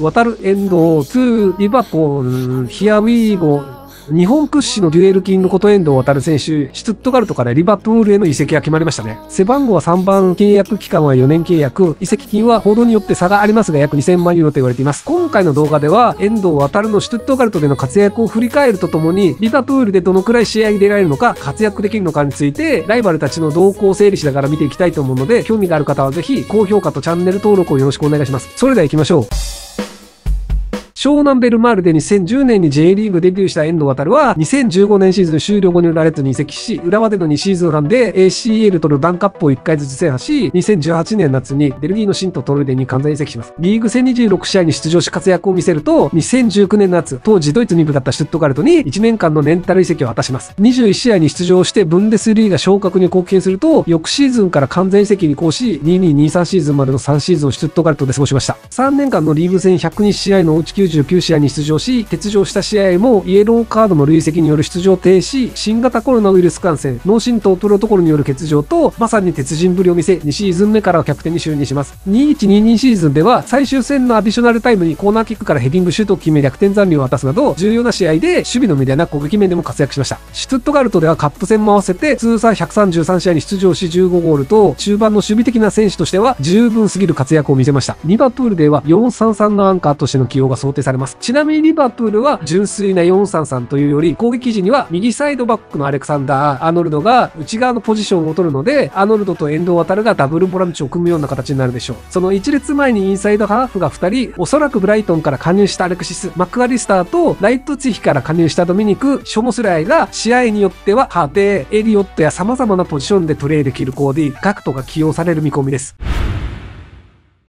渡るエンド2、リバポール、ヒアウィーゴ、日本屈指のデュエルキングこと遠藤航選手、シュトゥットガルトからリバプールへの移籍が決まりましたね。背番号は3番、契約期間は4年契約、移籍金は報道によって差がありますが約2000万ユーロと言われています。今回の動画では、遠藤航のシュトゥットガルトでの活躍を振り返るとともに、リバプールでどのくらい試合に出られるのか、活躍できるのかについて、ライバルたちの動向を整理しながら見ていきたいと思うので、興味がある方はぜひ高評価とチャンネル登録をよろしくお願いします。それでは行きましょう。湘南ベルマールで2010年に J リーグデビューした遠藤航は2015年シーズン終了後に浦和レッズに移籍し、浦和での2シーズン半で ACL とルヴァンカップを1回ずつ制覇し、2018年夏にベルギーのシントトルデに完全移籍します。リーグ戦26試合に出場し活躍を見せると、2019年夏、当時ドイツ2部だったシュットガルトに1年間のレンタル移籍を果たします。21試合に出場してブンデスリーガ昇格に貢献すると、翌シーズンから完全移籍に移行し、2223シーズンまでの3シーズンをシュットガルトで過ごしました。3年間のリーグ戦102試合のうち19試合に出場し、欠場した試合もイエローカードの累積による出場停止、新型コロナウイルス感染、脳震盪プロトコルによる欠場と、まさに鉄人ぶりを見せ、2シーズン目からはキャプテンに就任します。2122シーズンでは、最終戦のアディショナルタイムにコーナーキックからヘディングシュートを決め逆転残留を果たすなど、重要な試合で守備のみではなく攻撃面でも活躍しました。シュトゥットガルトではカップ戦も合わせて、通算133試合に出場し15ゴールと、中盤の守備的な選手としては十分すぎる活躍を見せました。リバプールでは433のアンカーとしての起用が想定されます。ちなみにリバプールは純粋な 4-3-3 というより、攻撃時には右サイドバックのアレクサンダー・アーノルドが内側のポジションを取るので、アーノルドと遠藤航がダブルボランチを組むような形になるでしょう。その一列前にインサイドハーフが2人、おそらくブライトンから加入したアレクシス・マクアリスターとライプツィヒから加入したドミニク・ショモスライが、試合によってはハテ、エリオットや様々なポジションでプレーできるコーディ、ガクトが起用される見込みです。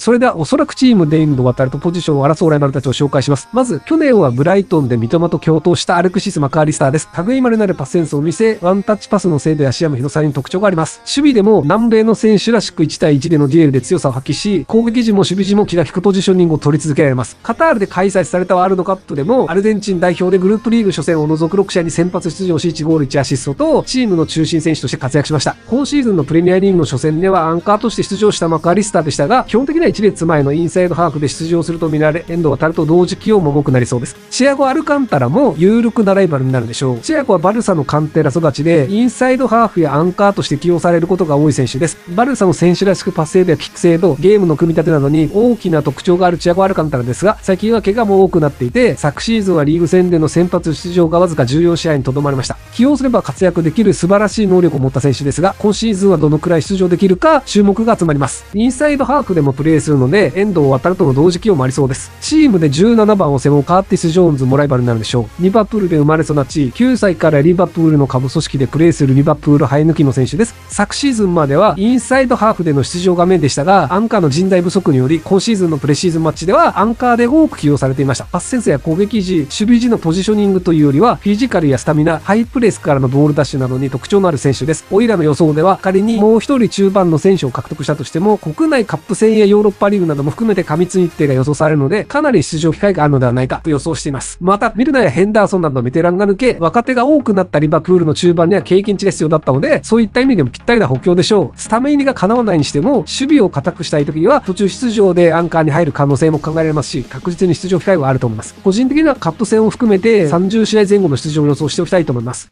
それではおそらくチームで遠藤航とポジションを争うライバルたちを紹介します。まず、去年はブライトンで三笘と共闘したアレクシス・マクアリスターです。類まれなるパスセンスを見せ、ワンタッチパスの精度や視野の広さに特徴があります。守備でも南米の選手らしく1対1でのデュエルで強さを発揮し、攻撃時も守備時も気が利くポジショニングを取り続けられます。カタールで開催されたワールドカップでも、アルゼンチン代表でグループリーグ初戦を除く6試合に先発出場し1ゴール1アシストと、チームの中心選手として活躍しました。今シーズンのプレミアリーグの初戦ではアンカーとして出場したマクアリスターでしたが、基本的には1列前のインサイドハーフで出場すると見られ、遠藤航と同時起用も多くなりそうです。チアゴ・アルカンタラも有力なライバルになるでしょう。チアゴはバルサのカンテラ育ちで、インサイドハーフやアンカーとして起用されることが多い選手です。バルサの選手らしくパス精度やキック精度、ゲームの組み立てなどに大きな特徴があるチアゴ・アルカンタラですが、最近は怪我も多くなっていて、昨シーズンはリーグ戦での先発出場がわずか14試合にとどまりました。起用すれば活躍できる素晴らしい能力を持った選手ですが、今シーズンはどのくらい出場できるか注目が集まります。インサイドハーフでもプレーするので、遠藤航との同時起用もありそうです。チームで17番を背負うカーティス・ジョーンズもライバルになるでしょう。リバプールで生まれ育ち、9歳からリバプールの下部組織でプレーするリバプール生え抜きの選手です。昨シーズンまではインサイドハーフでの出場がメインでしたが、アンカーの人材不足により今シーズンのプレシーズンマッチではアンカーで多く起用されていました。パスセンスや攻撃時、守備時のポジショニングというよりは、フィジカルやスタミナ、ハイプレスからのボールダッシュなどに特徴のある選手です。オイラの予想では、仮にもう1人中盤の選手を獲得したとしても、国内カップ戦やヨーロッパリーグなども含めて過密日程が予想されるので、かなり出場機会があるのではないかと予想しています。また、ミルナやヘンダーソンなどのベテランが抜け、若手が多くなったリバプールの中盤には経験値が必要だったので、そういった意味でもぴったりな補強でしょう。スタメン入りが叶わないにしても、守備を固くしたい時には途中出場でアンカーに入る可能性も考えられますし、確実に出場機会はあると思います。個人的にはカップ戦を含めて30試合前後の出場を予想しておきたいと思います。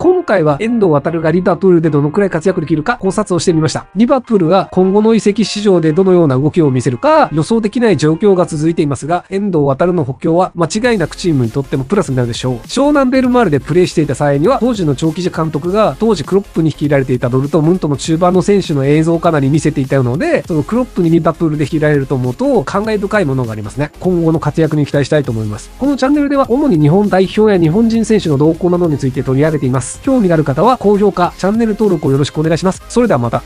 今回は遠藤航がリバプールでどのくらい活躍できるか考察をしてみました。リバプールが今後の移籍市場でどのような動きを見せるか予想できない状況が続いていますが、遠藤航の補強は間違いなくチームにとってもプラスになるでしょう。湘南ベルマールでプレーしていた際には、当時の長期時監督が当時クロップに率いられていたドルトムントの中盤の選手の映像をかなり見せていたので、そのクロップにリバプールで率いられると思うと感慨深いものがありますね。今後の活躍に期待したいと思います。このチャンネルでは主に日本代表や日本人選手の動向などについて取り上げています。興味がある方は高評価、チャンネル登録をよろしくお願いします。それではまた。